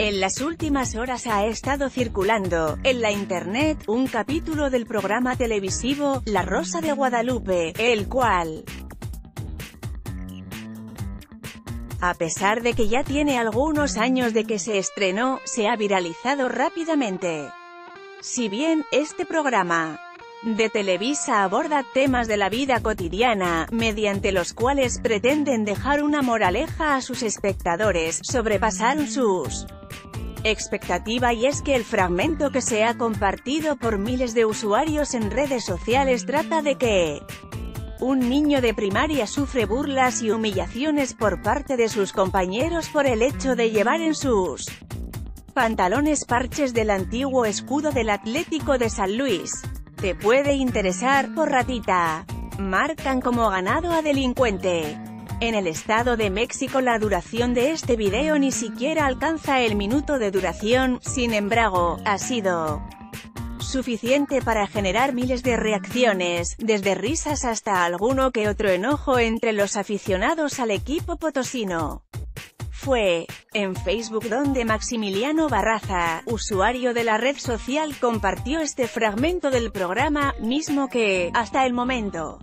En las últimas horas ha estado circulando, en la internet, un capítulo del programa televisivo, La Rosa de Guadalupe, el cual, a pesar de que ya tiene algunos años de que se estrenó, se ha viralizado rápidamente. Si bien, este programa de Televisa aborda temas de la vida cotidiana, mediante los cuales pretenden dejar una moraleja a sus espectadores, sobrepasaron sus expectativas, y es que el fragmento que se ha compartido por miles de usuarios en redes sociales trata de que un niño de primaria sufre burlas y humillaciones por parte de sus compañeros por el hecho de llevar en sus pantalones parches del antiguo escudo del Atlético de San Luis. Te puede interesar, por ratita. Marcan como ganado a delincuente. En el estado de México la duración de este video ni siquiera alcanza el minuto de duración, sin embargo, ha sido suficiente para generar miles de reacciones, desde risas hasta alguno que otro enojo entre los aficionados al equipo potosino. Fue en Facebook donde Maximiliano Barraza, usuario de la red social, compartió este fragmento del programa, mismo que, hasta el momento,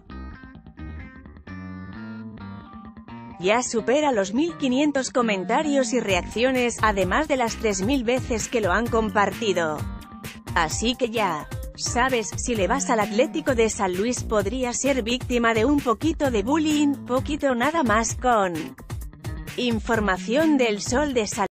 ya supera los 1500 comentarios y reacciones, además de las 3000 veces que lo han compartido. Así que ya sabes, si le vas al Atlético de San Luis podría ser víctima de un poquito de bullying, poquito nada más. Con información del Sol de SanLuis.